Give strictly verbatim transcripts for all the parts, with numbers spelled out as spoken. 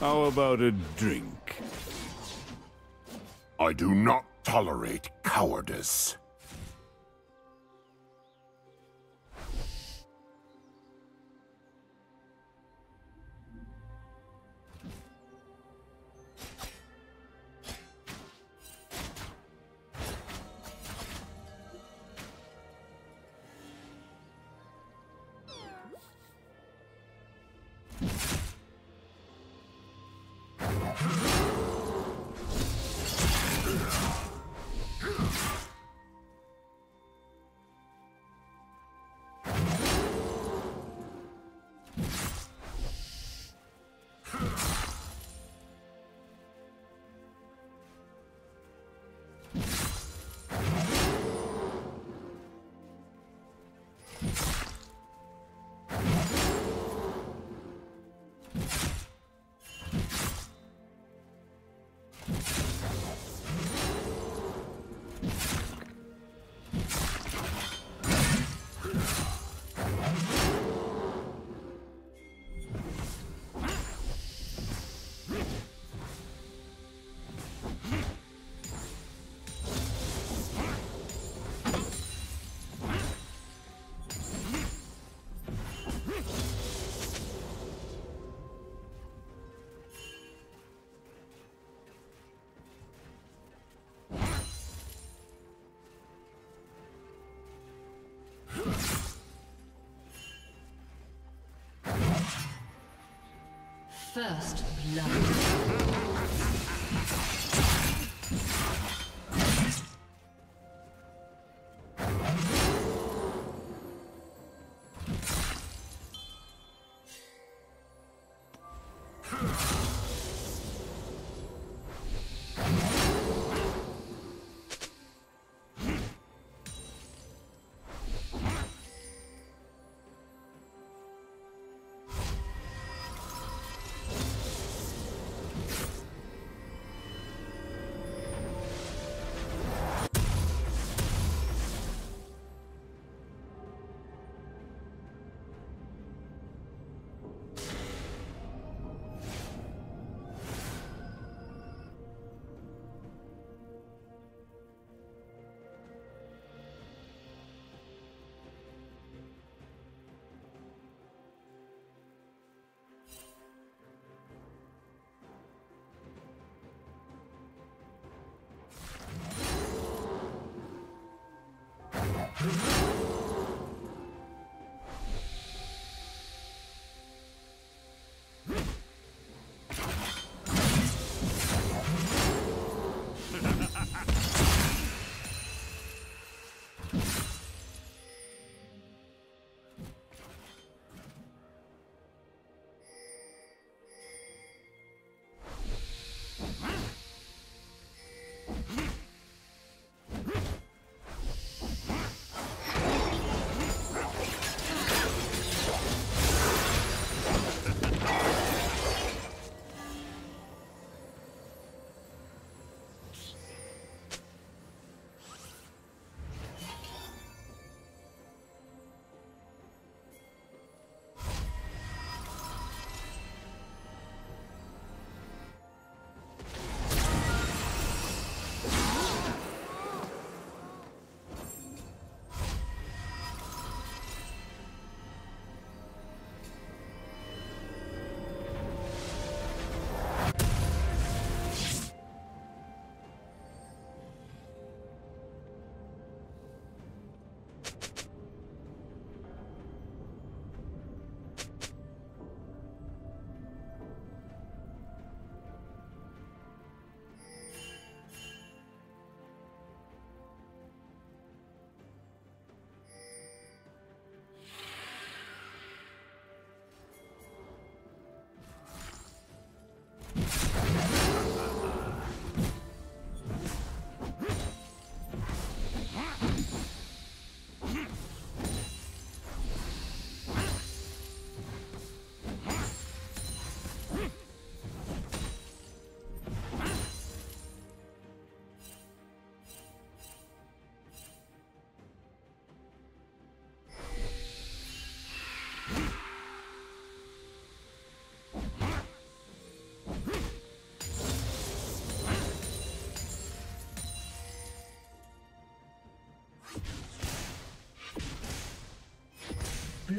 How about a drink? I do not tolerate cowardice. First blood.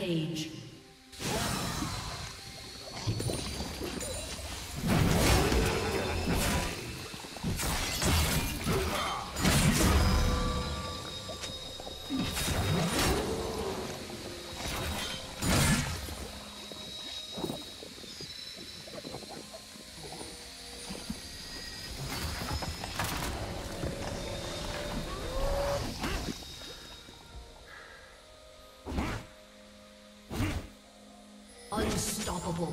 Rampage. Unstoppable.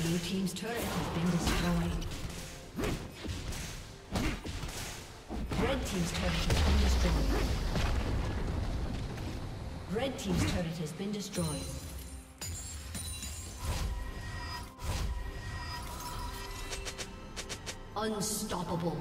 Blue team's turret has been destroyed. Red team's turret has been destroyed. Red team's turret has been destroyed. Unstoppable.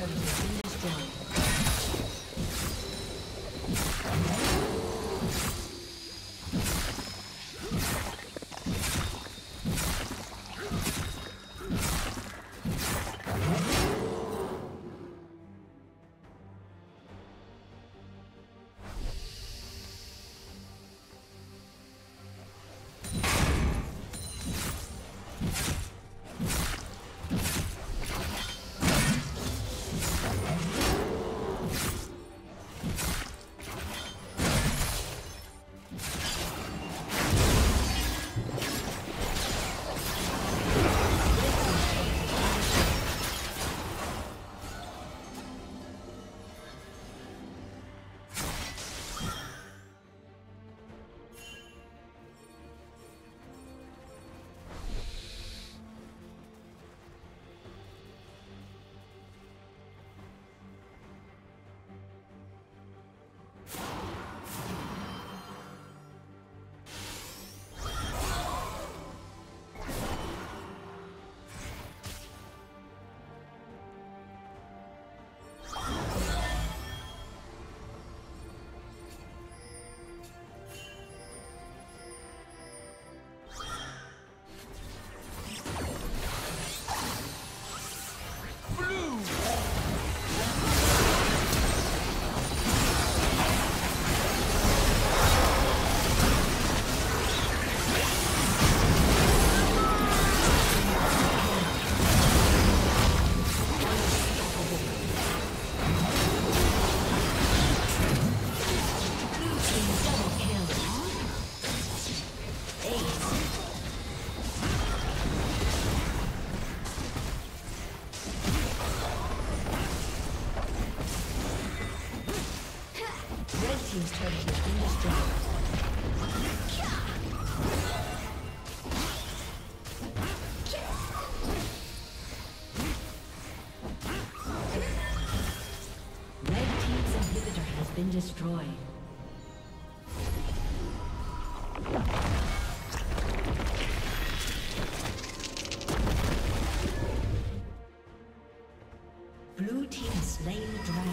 turret has been destroyed. Blue team slain the dragon.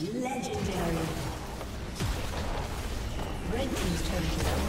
Legendary. Red team's turret is